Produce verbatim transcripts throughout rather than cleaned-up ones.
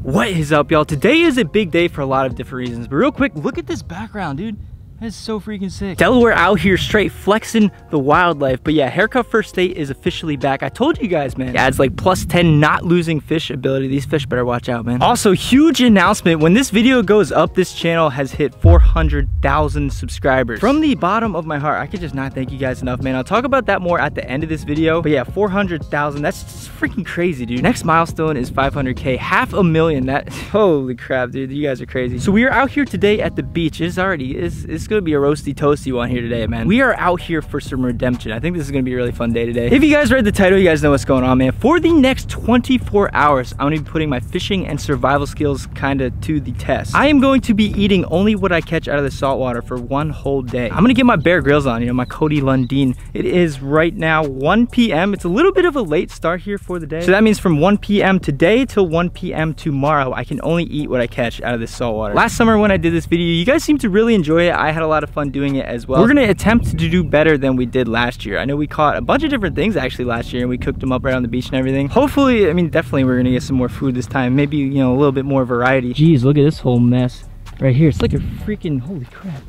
What is up, y'all? Today is a big day for a lot of different reasons, but real quick, look at this background, dude. That is so freaking sick. Delaware out here straight flexing the wildlife. But yeah, haircut first state is officially back. I told you guys, man, it adds like plus ten not losing fish ability. These fish better watch out, man. Also, huge announcement. When this video goes up, this channel has hit four hundred thousand subscribers. From the bottom of my heart, I could just not thank you guys enough, man. I'll talk about that more at the end of this video. But yeah, four hundred thousand, that's just freaking crazy, dude. Next milestone is five hundred K, half a million. That, holy crap, dude, you guys are crazy. So we are out here today at the beach. It's already, it's, it's gonna be a roasty toasty one here today, man. We are out here for some redemption. I think this is gonna be a really fun day today. If you guys read the title, you guys know what's going on, man. For the next twenty-four hours, I'm gonna be putting my fishing and survival skills kinda to the test. I am going to be eating only what I catch out of the saltwater for one whole day. I'm gonna get my Bear Grylls on, you know, my Cody Lundin. It is right now one P M It's a little bit of a late start here for the day. So that means from one P M today till one P M tomorrow, I can only eat what I catch out of this saltwater. Last summer when I did this video, you guys seemed to really enjoy it. I had a lot of fun doing it as well. We're gonna attempt to do better than we did last year. I know we caught a bunch of different things actually last year, and we cooked them up right on the beach and everything. Hopefully, I mean, definitely we're gonna get some more food this time. Maybe, you know, a little bit more variety. Jeez, look at this whole mess right here. It's like a freaking, holy crap.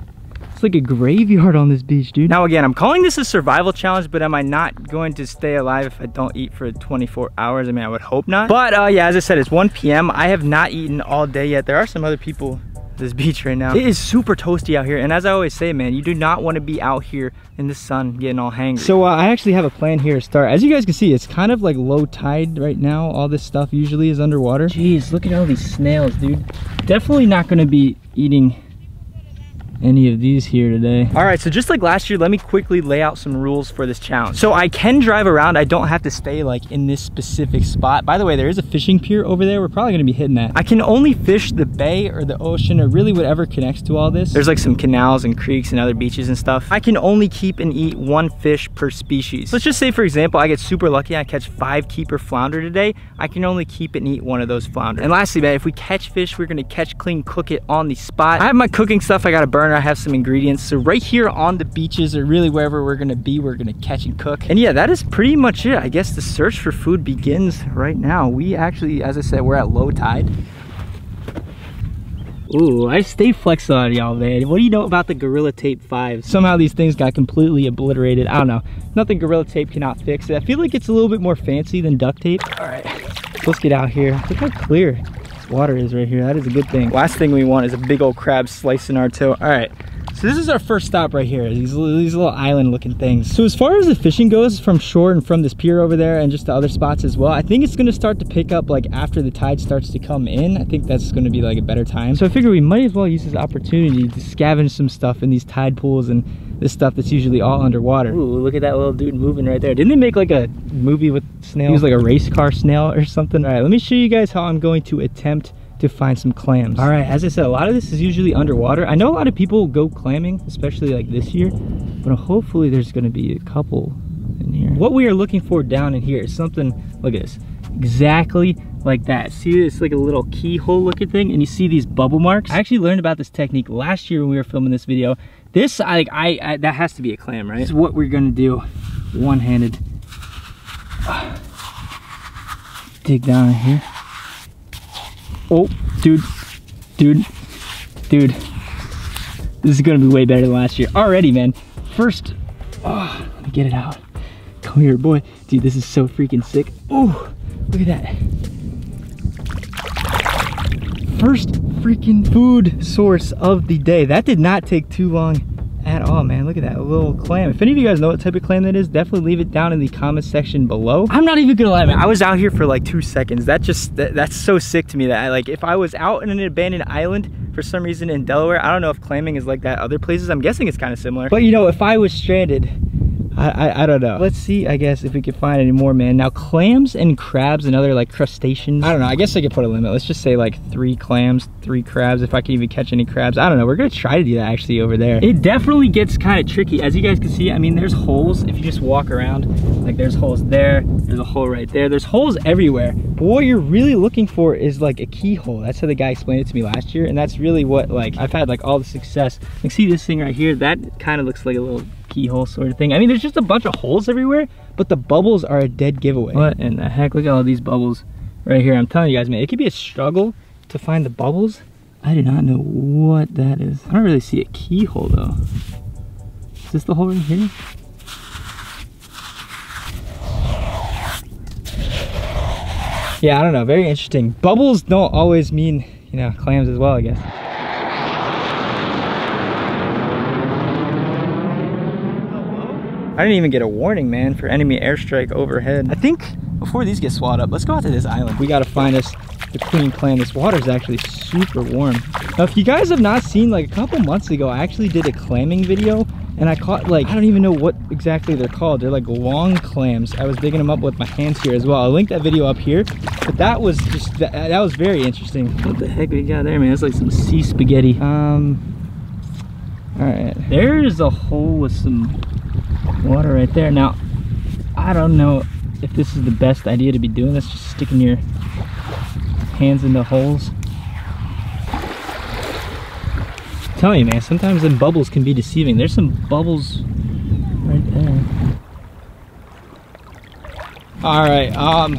It's like a graveyard on this beach, dude. Now again, I'm calling this a survival challenge, but am I not going to stay alive if I don't eat for twenty-four hours? I mean, I would hope not. But uh, yeah, as I said, it's one P M I have not eaten all day yet. There are some other people this beach right now. It is super toasty out here, and as I always say, man, you do not want to be out here in the sun getting all hangry. So uh, I actually have a plan here to start. As you guys can see, it's kind of like low tide right now. All this stuff usually is underwater. Jeez, look at all these snails, dude. Definitely not going to be eating any of these here today. All right, so just like last year, let me quickly lay out some rules for this challenge. So I can drive around. I don't have to stay like in this specific spot. By the way, there is a fishing pier over there. We're probably gonna be hitting that. I can only fish the bay or the ocean or really whatever connects to all this. There's like some canals and creeks and other beaches and stuff. I can only keep and eat one fish per species. Let's just say, for example, I get super lucky and I catch five keeper flounder today. I can only keep and eat one of those flounder. And lastly, man, if we catch fish, we're gonna catch, clean, cook it on the spot. I have my cooking stuff. I got a burner. I have some ingredients. So right here on the beaches or really wherever we're gonna be, we're gonna catch and cook. And yeah, that is pretty much it. I guess the search for food begins right now. We actually, as I said, we're at low tide. Ooh, I stay flexed on y'all, man. What do you know about the Gorilla Tape five? Somehow these things got completely obliterated. I don't know. Nothing Gorilla Tape cannot fix it. I feel like it's a little bit more fancy than duct tape. All right, let's get out here. Look how clear water is right here. That is a good thing. Last thing we want is a big old crab slicing our toe. All right, so this is our first stop right here, these, these little island looking things. So as far as the fishing goes from shore and from this pier over there and just the other spots as well, I think it's going to start to pick up like after the tide starts to come in. I think that's going to be like a better time. So I figure we might as well use this opportunity to scavenge some stuff in these tide pools and this stuff that's usually all underwater. Ooh, look at that little dude moving right there. Didn't they make like a movie with snails? He was like a race car snail or something. All right, let me show you guys how I'm going to attempt to find some clams. All right, as I said, a lot of this is usually underwater. I know a lot of people go clamming, especially like this year, but hopefully there's gonna be a couple in here. What we are looking for down in here is something, look at this, exactly like that. See, it's like a little keyhole looking thing, and you see these bubble marks. I actually learned about this technique last year when we were filming this video. This, I, I, I that has to be a clam, right? This is what we're gonna do, one-handed. Dig down in here. Oh, dude, dude, dude. This is gonna be way better than last year. Already, man. First, oh, let me get it out. Come here, boy. Dude, this is so freaking sick. Oh, look at that. First freaking food source of the day. That did not take too long at all, man. Look at that little clam. If any of you guys know what type of clam that is, definitely leave it down in the comment section below. I'm not even gonna lie, man. I was out here for like two seconds. That just, that, that's so sick to me that I, like, if I was out in an abandoned island for some reason in Delaware, I don't know if clamming is like that other places. I'm guessing it's kind of similar. But you know, if I was stranded, I, I, I don't know. Let's see, I guess, if we can find any more, man. Now, clams and crabs and other like crustaceans. I don't know, I guess I could put a limit. Let's just say like three clams, three crabs, if I can even catch any crabs. I don't know, we're gonna try to do that actually over there. It definitely gets kind of tricky. As you guys can see, I mean, there's holes. If you just walk around, like there's holes there, there's a hole right there. There's holes everywhere. But what you're really looking for is like a keyhole. That's how the guy explained it to me last year. And that's really what, like, I've had like all the success. Like, see this thing right here? That kind of looks like a little keyhole sort of thing. I mean, there's just a bunch of holes everywhere, but the bubbles are a dead giveaway. What in the heck? Look at all these bubbles right here. I'm telling you guys, man, it could be a struggle to find the bubbles. I do not know what that is. I don't really see a keyhole though. Is this the hole right here? Yeah, I don't know, very interesting. Bubbles don't always mean, you know, clams as well, I guess. I didn't even get a warning, man, for enemy airstrike overhead. I think before these get swatted up, let's go out to this island. We gotta find us the queen clam. This water is actually super warm. Now, if you guys have not seen, like a couple months ago, I actually did a clamming video and I caught like, I don't even know what exactly they're called. They're like long clams. I was digging them up with my hands here as well. I'll link that video up here, but that was just, that, that was very interesting. What the heck we got there, man? It's like some sea spaghetti. Um, all right, there's a hole with some water right there. Now, I don't know if this is the best idea to be doing this, just sticking your hands in the holes. I'm telling you, man, sometimes the bubbles can be deceiving. There's some bubbles right there. All right, um,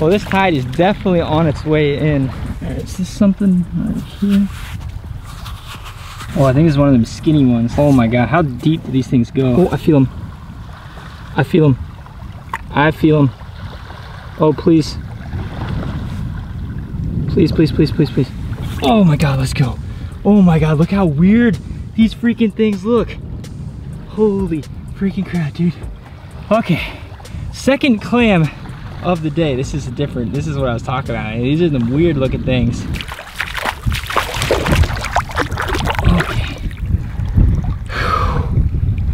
well, this tide is definitely on its way in. All right, is this something right here? Oh, I think it's one of them skinny ones. Oh my God, how deep do these things go? Oh, I feel them. I feel them. I feel them. Oh, please. Please, please, please, please, please. Oh my God, let's go. Oh my God, look how weird these freaking things look. Holy freaking crap, dude. Okay, second clam of the day. This is a different, this is what I was talking about. These are the weird looking things.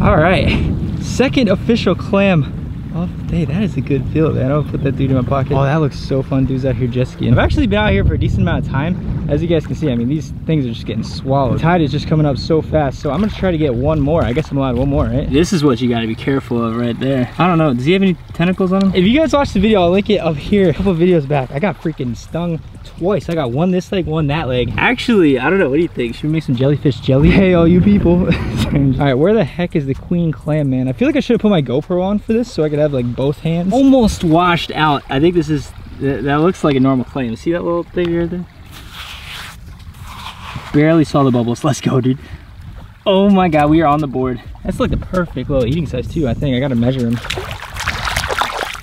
All right, second official clam of the day. That is a good feel, man. I'll put that dude in my pocket. Oh, that looks so fun. Dudes out here jet skiing. I've actually been out here for a decent amount of time. As you guys can see, I mean, these things are just getting swallowed. The tide is just coming up so fast. So I'm gonna try to get one more. I guess I'm allowed one more, right? This is what you gotta be careful of right there. I don't know, does he have any tentacles on him? If you guys watched the video, I'll link it up here. A couple videos back, I got freaking stung twice. I got one this leg, one that leg. Actually, I don't know, what do you think? Should we make some jellyfish jelly? Hey, all you people. Alright, where the heck is the queen clam, man? I feel like I should have put my GoPro on for this so I could have like both hands. Almost washed out. I think this is, th that looks like a normal clam. See that little thing right there? Barely saw the bubbles. Let's go, dude. Oh my God, we are on the board. That's like the perfect little eating size too, I think. I gotta measure him.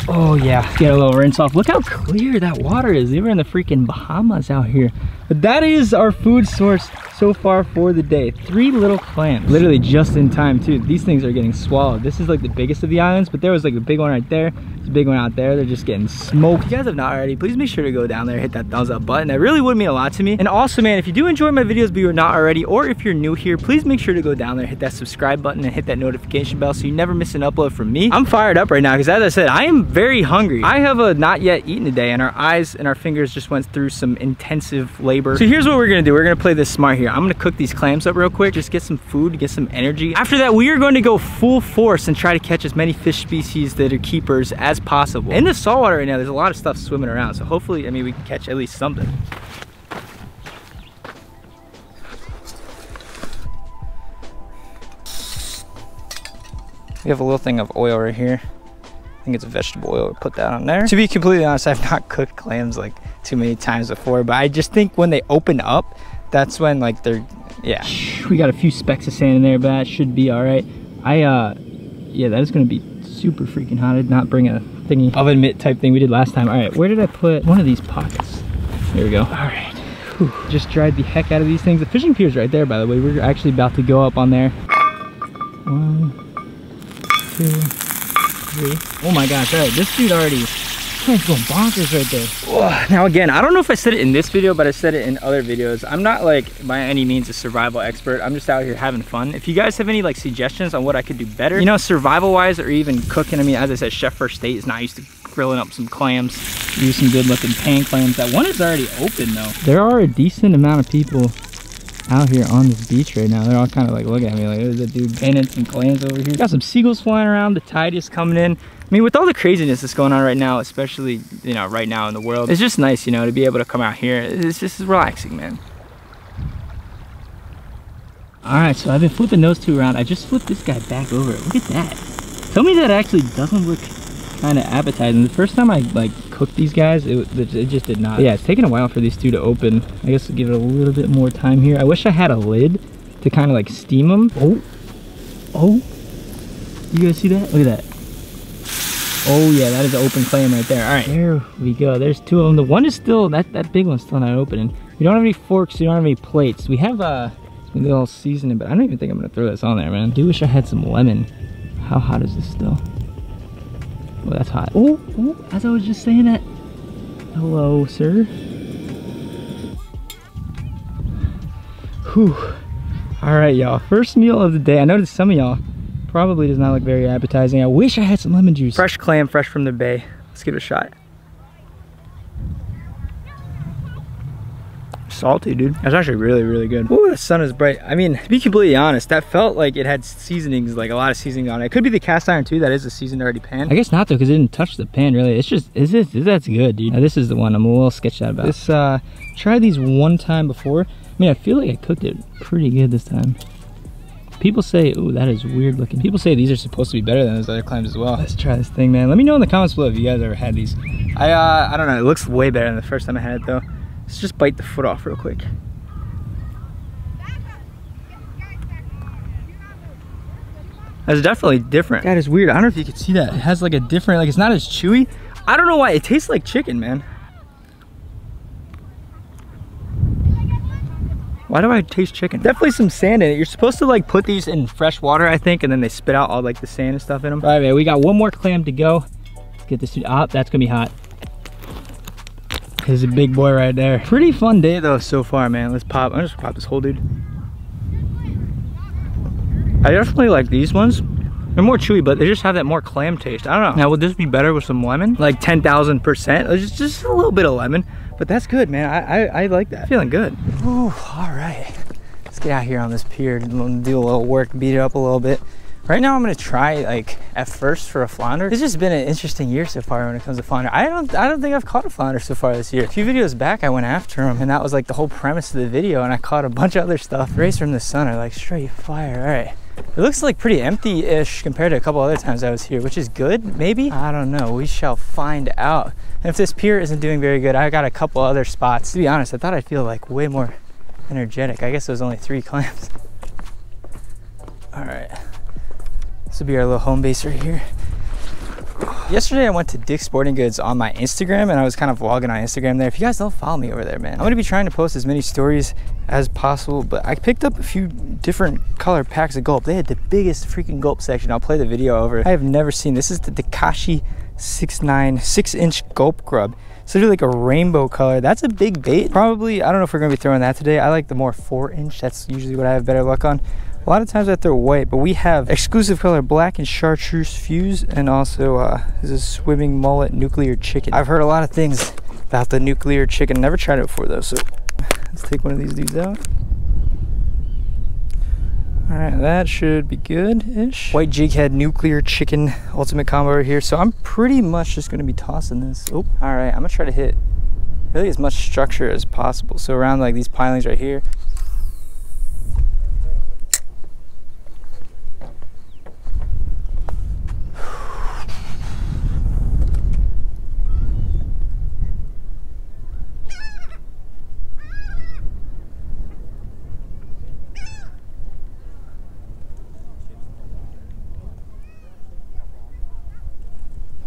Oh yeah, get a little rinse off. Look how clear that water is. They were in the freaking Bahamas out here. But that is our food source so far for the day. Three little clams, literally just in time too. These things are getting swallowed. This is like the biggest of the islands, but there was like a big one right there. There's a big one out there. They're just getting smoked. If you guys have not already, please make sure to go down there, hit that thumbs up button. That really would mean a lot to me. And also, man, if you do enjoy my videos, but you're not already, or if you're new here, please make sure to go down there, hit that subscribe button and hit that notification bell so you never miss an upload from me. I'm fired up right now because as I said, I am very hungry. I have a not yet eaten today and our eyes and our fingers just went through some intensive labor. So here's what we're gonna do. We're gonna play this smart here. I'm gonna cook these clams up real quick, just get some food, get some energy. After that, we are going to go full force and try to catch as many fish species that are keepers as possible. In the saltwater right now, there's a lot of stuff swimming around, so hopefully, I mean, we can catch at least something. We have a little thing of oil right here. I think it's vegetable oil. Put that on there. To be completely honest, I've not cooked clams like too many times before, but I just think when they open up, that's when like they're, yeah. We got a few specks of sand in there, but that should be all right. I, uh, yeah, that is gonna be super freaking hot. I did not bring a thingy, oven mitt type thing we did last time. All right, where did I put one of these pockets? There we go. All right, whew. Just dried the heck out of these things. The fishing pier's right there, by the way. We're actually about to go up on there. One, two, three. Oh my gosh, all right, this dude already, it's going bonkers right there. Oh, now again, I don't know if I said it in this video, but I said it in other videos. I'm not like by any means a survival expert. I'm just out here having fun. If you guys have any like suggestions on what I could do better, you know, survival wise or even cooking. I mean, as I said, Chef First State is not used to grilling up some clams. Use some good looking pan clams. That one is already open though. There are a decent amount of people out here on this beach right now. They're all kind of like looking at me like, there's a dude panning some clams over here. Got some seagulls flying around. The tide is coming in. I mean, with all the craziness that's going on right now, especially, you know, right now in the world, it's just nice, you know, to be able to come out here. It's just relaxing, man. All right, so I've been flipping those two around. I just flipped this guy back over. Look at that. Tell me that actually doesn't look kind of appetizing. The first time I, like, cooked these guys, it, it just did not. But yeah, it's taken a while for these two to open. I guess we'll give it a little bit more time here. I wish I had a lid to kind of like steam them. Oh, oh, you guys see that? Look at that. Oh yeah, that is an open clam right there. All right, there we go. There's two of them. The one is still, that, that big one's still not opening. We don't have any forks, we don't have any plates. We have uh, a little seasoning, but I don't even think I'm gonna throw this on there, man. I do wish I had some lemon. How hot is this still? Oh, that's hot. Oh, oh, as I was just saying that. Hello, sir. Whew. All right, y'all. First meal of the day. I noticed some of y'all probably does not look very appetizing. I wish I had some lemon juice. Fresh clam, fresh from the bay. Let's give it a shot. Salty, dude. That's actually really, really good. Ooh, the sun is bright. I mean, to be completely honest, that felt like it had seasonings, like a lot of seasoning on it. It could be the cast iron too. That is a seasoned already pan. I guess not though, because it didn't touch the pan really. It's just, is this, is that's good, dude. Now, this is the one I'm a little sketched out about. This, uh, tried these one time before. I mean, I feel like I cooked it pretty good this time. People say, ooh, that is weird looking. People say these are supposed to be better than those other clams as well. Let's try this thing, man. Let me know in the comments below if you guys ever had these. I, uh, I don't know. It looks way better than the first time I had it though. Let's just bite the foot off real quick. That's definitely different. That is weird. I don't know if you can see that. It has like a different, like it's not as chewy. I don't know why. It tastes like chicken, man. Why do I taste chicken? Definitely some sand in it. You're supposed to like put these in fresh water, I think, and then they spit out all like the sand and stuff in them. All right, man, we got one more clam to go. Let's get this, oh, that's gonna be hot. He's a big boy right there. Pretty fun day though so far, man. Let's pop. I'm just gonna pop this whole dude. I definitely like these ones. They're more chewy, but they just have that more clam taste. I don't know. Now, would this be better with some lemon? Like ten thousand percent? Just, just a little bit of lemon. But that's good, man. I, I, I like that. Feeling good. Ooh, all right. Let's get out here on this pier and do a little work, beat it up a little bit. Right now I'm gonna try like at first for a flounder. It's just been an interesting year so far when it comes to flounder. I don't I don't think I've caught a flounder so far this year. A few videos back I went after them and that was like the whole premise of the video and I caught a bunch of other stuff. Rays from the sun are like straight fire, all right. It looks like pretty empty-ish compared to a couple other times I was here, which is good, maybe? I don't know, we shall find out. And if this pier isn't doing very good, I got a couple other spots. To be honest, I thought I'd feel like way more energetic. I guess it was only three clams. All right. This will be our little home base right here. Yesterday I went to Dick Sporting Goods on my Instagram and I was kind of vlogging on Instagram there. If you guys don't follow me over there, man, I'm gonna be trying to post as many stories as possible, but I picked up a few different color packs of gulp. They had the biggest freaking gulp section. I'll play the video over. I have never seen, this is the Takashi six nine, six inch gulp grub. So do like a rainbow color. That's a big bait. Probably, I don't know if we're gonna be throwing that today. I like the more four inch. That's usually what I have better luck on. A lot of times I throw white, but we have exclusive color black and chartreuse fuse, and also uh, this is swimming mullet nuclear chicken. I've heard a lot of things about the nuclear chicken. Never tried it before though, so let's take one of these dudes out. All right, that should be good-ish. White jig head nuclear chicken ultimate combo right here. So I'm pretty much just gonna be tossing this. Oh, all right, I'm gonna try to hit really as much structure as possible. So around like these pilings right here.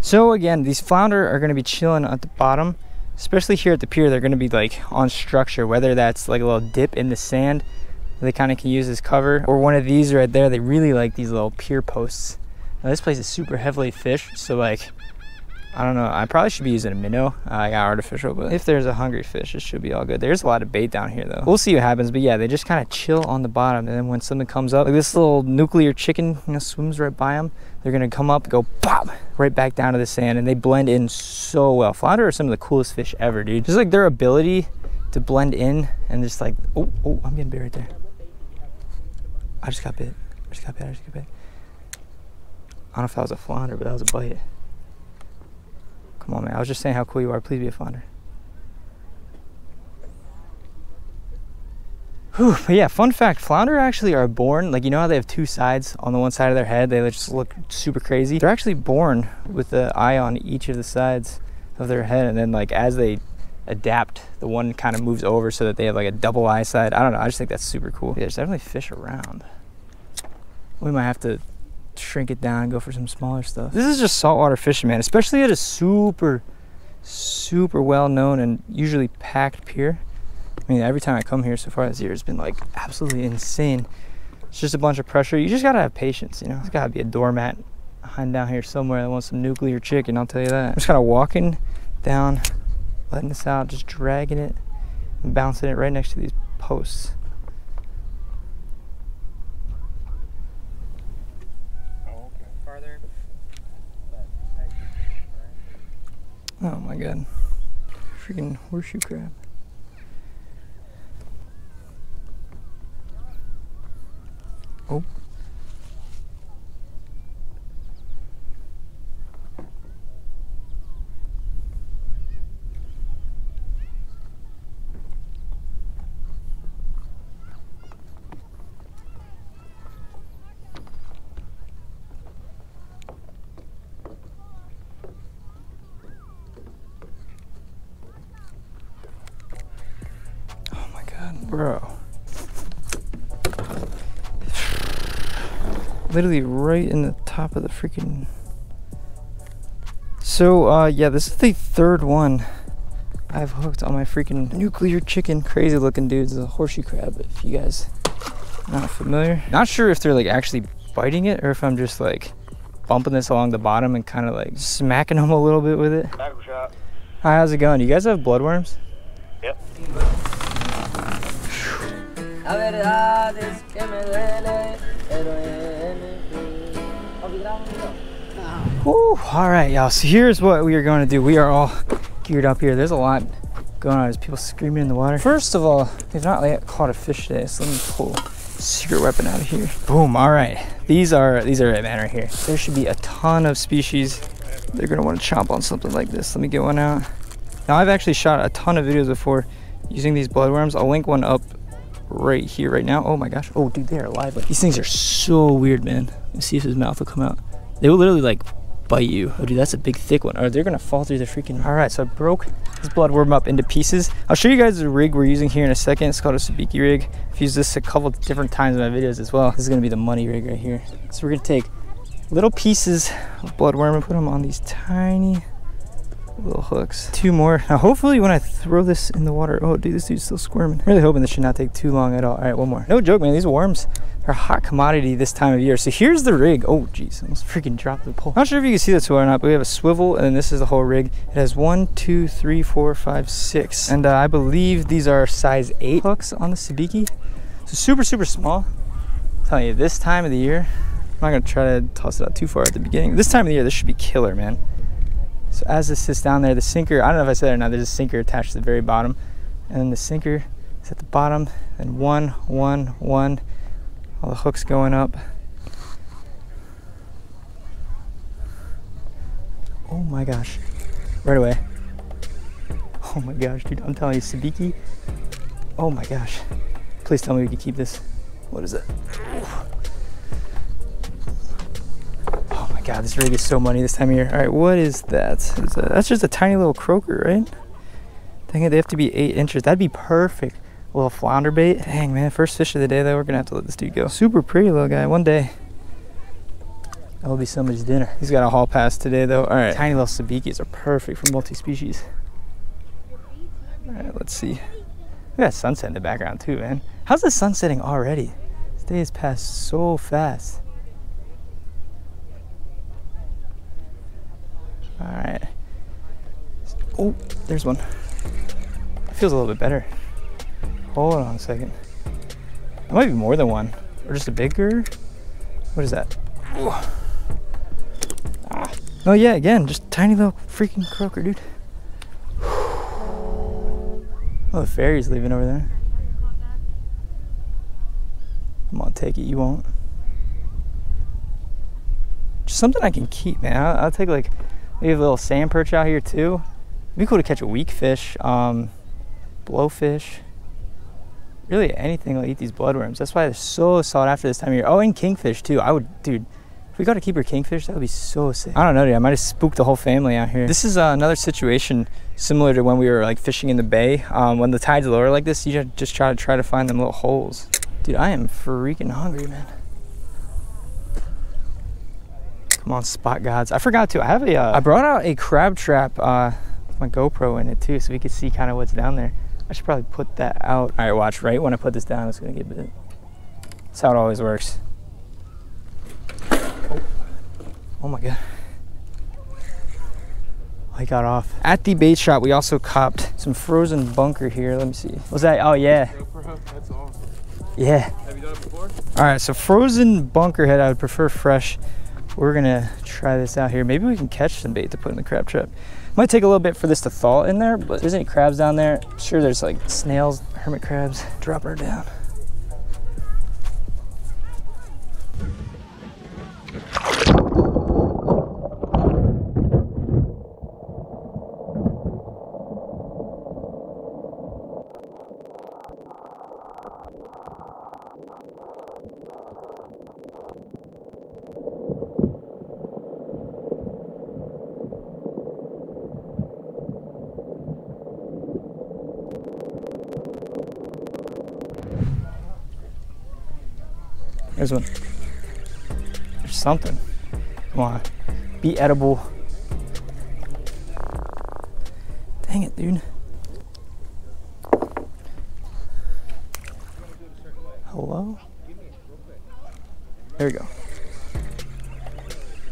So again, these flounder are going to be chilling at the bottom, especially here at the pier. They're going to be like on structure, whether that's like a little dip in the sand they kind of can use as cover, or one of these right there. They really like these little pier posts. Now this place is super heavily fished, so like, I don't know, I probably should be using a minnow. I uh, got artificial, but if there's a hungry fish, it should be all good. There's a lot of bait down here though. We'll see what happens, but yeah, they just kind of chill on the bottom, and then when something comes up, like this little nuclear chicken, you know, swims right by them. They're gonna come up, go pop, right back down to the sand, and they blend in so well. Flounder are some of the coolest fish ever, dude. Just like their ability to blend in and just like, oh, oh, I'm getting bit right there. I just got bit, I just got bit, I just got bit. I don't know if that was a flounder, but that was a bite. Come on, man, I was just saying how cool you are. Please be a flounder. Whew, but yeah, fun fact, flounder actually are born, like you know how they have two sides on the one side of their head, they just look super crazy. They're actually born with an eye on each of the sides. of their head, and then like as they adapt, the one kind of moves over so that they have like a double eyesight. I don't know, I just think that's super cool. Yeah, there's definitely fish around. We might have to shrink it down and go for some smaller stuff. This is just saltwater fishing, man, especially at a super, super well-known and usually packed pier. I mean, every time I come here so far this year, it's been like absolutely insane. It's just a bunch of pressure. You just gotta have patience, you know? There's gotta be a doormat behind down here somewhere that wants some nuclear chicken, I'll tell you that. I'm just kinda walking down, letting this out, just dragging it and bouncing it right next to these posts. Oh, okay. Farther. Oh my god. Freaking horseshoe crab. Oh. Oh my god, bro. Literally right in the top of the freaking... So, uh, yeah, this is the third one I've hooked on my freaking nuclear chicken. Crazy looking dudes, a horseshoe crab, if you guys are not familiar. Not sure if they're like actually biting it or if I'm just like bumping this along the bottom and kind of like smacking them a little bit with it. Tackle shot. Hi, how's it going? Do you guys have bloodworms? Yep. Whew, all right, y'all, so here's what we are going to do. We are all geared up here. There's a lot going on. There's people screaming in the water. First of all, they've not yet caught a fish today, so let me pull a secret weapon out of here. Boom, all right. These are, these are it, man, right here. There should be a ton of species. They're gonna want to chomp on something like this. Let me get one out. Now, I've actually shot a ton of videos before using these bloodworms. I'll link one up right here, right now. Oh my gosh. Oh, dude, they are alive. These things are so weird, man. Let's see if his mouth will come out. They will literally like bite you. Oh, dude, that's a big thick one. Or they're gonna fall through the freaking... All right, so I broke this bloodworm up into pieces. I'll show you guys the rig we're using here in a second. It's called a sabiki rig. I've used this a couple different times in my videos as well. This is gonna be the money rig right here. So we're gonna take little pieces of bloodworm and put them on these tiny little hooks. Two more. Now hopefully when I throw this in the water... Oh dude, this dude's still squirming. Really hoping this should not take too long at all. All right, one more. No joke, man, these worms are a hot commodity this time of year. So here's the rig. Oh geez, I almost freaking dropped the pole. Not sure if you can see this or not, but we have a swivel and then this is the whole rig. It has one, two, three, four, five, six, and uh, I believe these are size eight hooks on the sabiki. So super super small. I'm telling you, this time of the year, I'm not gonna try to toss it out too far at the beginning. This time of the year, this should be killer, man. So as this sits down there, the sinker, I don't know if I said it or not, there's a sinker attached to the very bottom. And then the sinker is at the bottom, and one, one, one, all the hooks going up. Oh my gosh, right away. Oh my gosh, dude, I'm telling you, sabiki. Oh my gosh, please tell me we can keep this. What is it? God, this rig is so money this time of year. All right, what is that? Is that that's just a tiny little croaker, right? Dang it, they have to be eight inches. That'd be perfect. A little flounder bait. Dang, man, first fish of the day, though. We're gonna have to let this dude go. Super pretty little guy. One day, that'll be somebody's dinner. He's got a haul pass today, though. All right, tiny little sabikis are perfect for multi-species. All right, let's see. We got sunset in the background, too, man. How's the sun setting already? This day has passed so fast. All right. Oh, there's one. It feels a little bit better. Hold on a second. There might be more than one, or just a bigger. What is that? Ah. Oh yeah, again, just tiny little freaking croaker, dude. Oh, the fairy's leaving over there. I'm gonna take it. You won't. Just something I can keep, man. I'll, I'll take like... We have a little sand perch out here too. It'd be cool to catch a weak fish, um, blowfish, really anything will eat these bloodworms. That's why they're so sought after this time of year. Oh, and kingfish too. I would, dude, If we got a keeper kingfish, that would be so sick. I don't know, dude. I might have spooked the whole family out here. This is uh, another situation similar to when we were like fishing in the bay. Um, when the tide's lower like this, you just try to try to find them little holes. Dude, I am freaking hungry, man. Come on, spot gods. I forgot to. I have a. Uh, I brought out a crab trap. Uh, with my GoPro in it too, so we could see kind of what's down there. I should probably put that out. All right, watch. Right when I put this down, it's gonna get bit. That's how it always works. Oh, oh my god! I got off. At the bait shop, we also copped some frozen bunker here. Let me see. What's that? Oh yeah. GoPro, that's awesome. Yeah. Have you done it before? All right, so frozen bunker head. I would prefer fresh. We're gonna try this out here. Maybe we can catch some bait to put in the crab trap. Might take a little bit for this to thaw in there, but if there's any crabs down there, I'm sure there's like snails, hermit crabs. Drop her down. There's one. There's something. Come on. Be edible. Dang it, dude. Hello? There we go.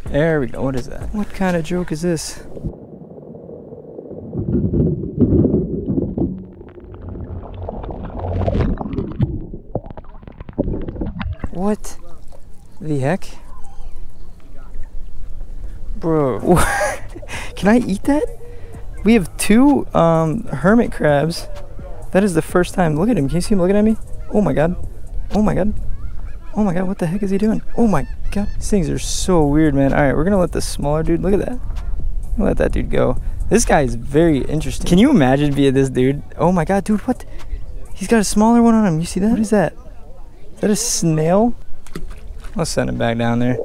There we go. What is that? What kind of joke is this? What the heck? Bro, can I eat that? We have two um, hermit crabs. That is the first time. Look at him. Can you see him looking at me? Oh my god. Oh my god. Oh my god. What the heck is he doing? Oh my god. These things are so weird, man. All right, we're going to let this smaller dude. Look at that. We'll let that dude go. This guy is very interesting. Can you imagine being this dude? Oh my god, dude. What? He's got a smaller one on him. You see that? What is that? Is that a snail? Let's send it back down there.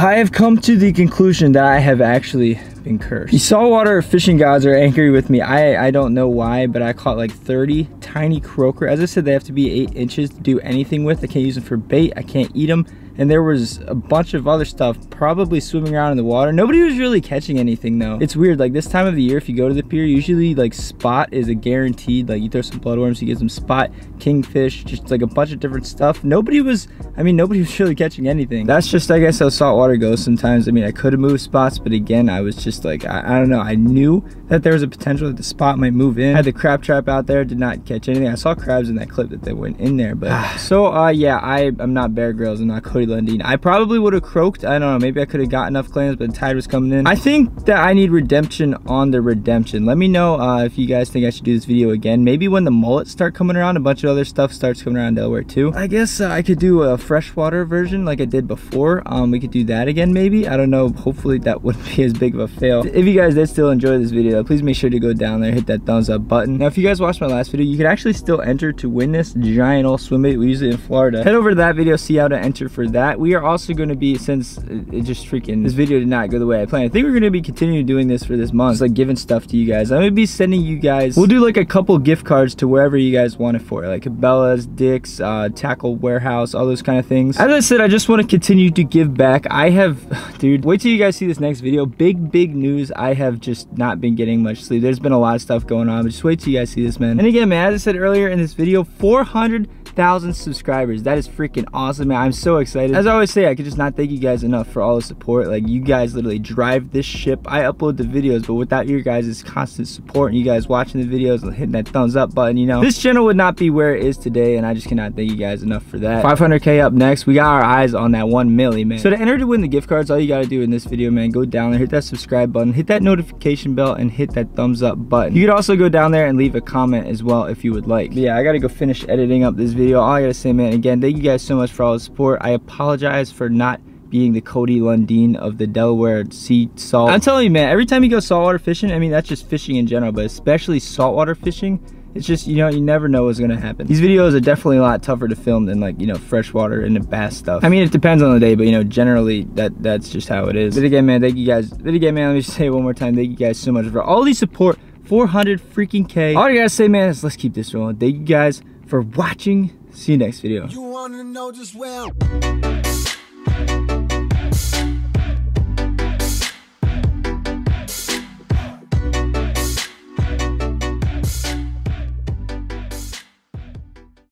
I have come to the conclusion that I have actually been cursed. The saltwater fishing gods are angry with me. I, I don't know why, but I caught like thirty tiny croaker. As I said, they have to be eight inches to do anything with. I can't use them for bait. I can't eat them. And there was a bunch of other stuff probably swimming around in the water. Nobody was really catching anything though. It's weird, like this time of the year, if you go to the pier, usually like spot is a guaranteed, like you throw some bloodworms, you get some spot, kingfish, just like a bunch of different stuff. Nobody was, I mean, nobody was really catching anything. That's just, I guess, how saltwater goes sometimes. I mean, I could have moved spots, but again, I was just like, I, I don't know. I knew that there was a potential that the spot might move in. I had the crab trap out there, did not catch anything. I saw crabs in that clip that they went in there, but. So uh, yeah, I, I'm not Bear Grylls, I'm not Cody Lundin. I probably would have croaked. I don't know, maybe I could have got enough clams, but the tide was coming in. I think that I need redemption on the redemption. Let me know uh, if you guys think I should do this video again. Maybe when the mullets start coming around, a bunch of other stuff starts coming around Delaware too. I guess uh, I could do a freshwater version like I did before. Um, we could do that again maybe. I don't know. Hopefully that wouldn't be as big of a fail. If you guys did still enjoy this video, please make sure to go down there, hit that thumbs up button. Now, if you guys watched my last video, you could actually still enter to win this giant old swim bait. We use it in Florida. Head over to that video, see how to enter for that. that. We are also going to be, since it just freaking, this video did not go the way I planned, I think we're going to be continuing doing this for this month. It's like giving stuff to you guys. I'm going to be sending you guys, we'll do like a couple gift cards to wherever you guys want it for, like Cabela's, Dick's, uh, Tackle Warehouse, all those kind of things. As I said, I just want to continue to give back. I have, dude, wait till you guys see this next video. Big, big news. I have just not been getting much sleep. There's been a lot of stuff going on, but just wait till you guys see this, man. And again, man, as I said earlier in this video, four hundred thousand subscribers. That is freaking awesome, man. I'm so excited. As I always say, I could just not thank you guys enough for all the support. Like, you guys literally drive this ship. I upload the videos, but without your guys' constant support and you guys watching the videos and hitting that thumbs up button, you know, this channel would not be where it is today, and I just cannot thank you guys enough for that. five hundred K up next. We got our eyes on that one milli, man. So to enter to win the gift cards, all you gotta do in this video, man, go down there, hit that subscribe button, hit that notification bell, and hit that thumbs up button. You could also go down there and leave a comment as well if you would like. But yeah, I gotta go finish editing up this video. All I gotta say, man, again, thank you guys so much for all the support. I apologize for not being the Cody Lundin of the Delaware sea salt. I'm telling you, man, every time you go saltwater fishing, I mean, that's just fishing in general, but especially saltwater fishing, it's just, you know, you never know what's gonna happen. These videos are definitely a lot tougher to film than, like, you know, freshwater and the bass stuff. I mean, it depends on the day, but, you know, generally that that's just how it is. But again, man, thank you guys. But again, man, let me just say it one more time, thank you guys so much for all the support. Four hundred freaking K. All I gotta say, man, is let's keep this rolling. Thank you guys for watching. See you next video. You wanna know just well.